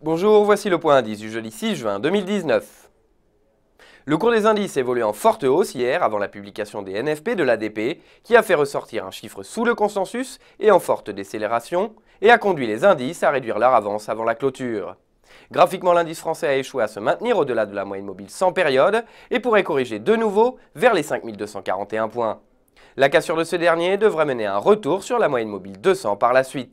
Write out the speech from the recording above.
Bonjour, voici le point indice du jeudi 6 juin 2019. Le cours des indices évoluait en forte hausse hier avant la publication des NFP de l'ADP qui a fait ressortir un chiffre sous le consensus et en forte décélération et a conduit les indices à réduire leur avance avant la clôture. Graphiquement, l'indice français a échoué à se maintenir au-delà de la moyenne mobile 100 périodes et pourrait corriger de nouveau vers les 5241 points. La cassure de ce dernier devrait mener à un retour sur la moyenne mobile 200 par la suite.